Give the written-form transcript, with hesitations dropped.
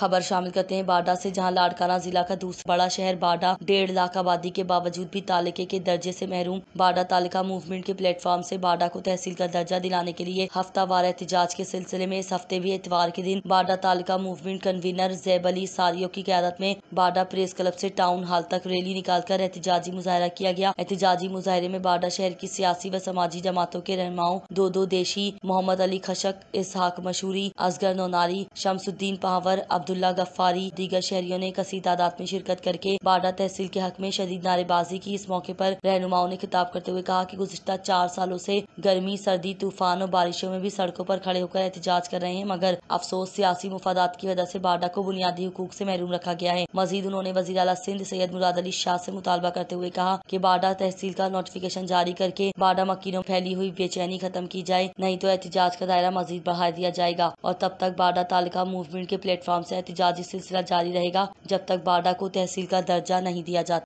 खबर शामिल करते हैं बाडा से, जहां लाड़काना जिला का दूसरा बड़ा शहर बाडा 1.5 लाख आबादी के बावजूद भी तालुके के दर्जे से महरूम। बाडा तालुका मूवमेंट के प्लेटफॉर्म से बाडा को तहसील का दर्जा दिलाने के लिए हफ्तावार एहतजाज के सिलसिले में इस हफ्ते भी इतवार के दिन बाडा तालुका मूवमेंट कन्वीनर जैब अली सारियों की क्यादत में बाडा प्रेस क्लब से टाउन हॉल तक रैली निकाल कर एहतजाजी मुजाहरा किया गया। एहतजाजी मुजाहरे में बाडा शहर की सियासी व समाजी जमातों के रहनुमाओं दो देशी, मोहम्मद अली खशक, इसहाक मशहूरी, असगर नौनारी, शमसुद्दीन पावर, अब्दुल्ला गफ्फारी दीगर शहरियों ने कसी तादाद में शिरकत करके बाडा तहसील के हक में शदीद नारेबाजी की। इस मौके पर रहनुमाओं ने खिताब करते हुए कहा कि गुज़िश्ता 4 सालों से गर्मी, सर्दी, तूफान और बारिशों में भी सड़कों पर खड़े होकर एहतजाज कर रहे हैं, मगर अफसोस सियासी मुफादात की वजह से बाडा को बुनियादी हुकूक से महरूम रखा गया है। मजीद उन्होंने वज़ीर आला सिंध सैयद मुराद अली शाह से मुतालबा करते हुए कहा कि बाडा तहसील का नोटिफिकेशन जारी करके बाडा मकीनों में फैली हुई बेचैनी खत्म की जाए, नहीं तो एहतजाज का दायरा मजीद बढ़ा दिया जाएगा और तब तक बाडा तालुका मूवमेंट के प्लेटफॉर्म से एहतजाजी सिलसिला जारी रहेगा जब तक बाडा को तहसील का दर्जा नहीं दिया जाता।